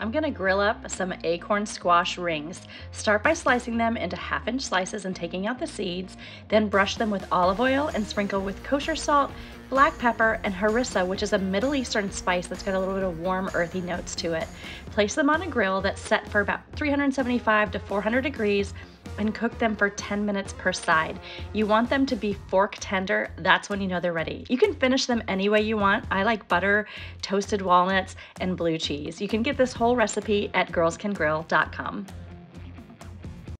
I'm gonna grill up some acorn squash rings. Start by slicing them into 1/2-inch slices and taking out the seeds, then brush them with olive oil and sprinkle with kosher salt, black pepper, and harissa, which is a Middle Eastern spice that's got a little bit of warm, earthy notes to it. Place them on a grill that's set for about 375 to 400 degrees and cook them for 10 minutes per side. You want them to be fork tender. That's when you know they're ready. You can finish them any way you want. I like butter, toasted walnuts, and blue cheese. You can get this whole recipe at girlscangrill.com.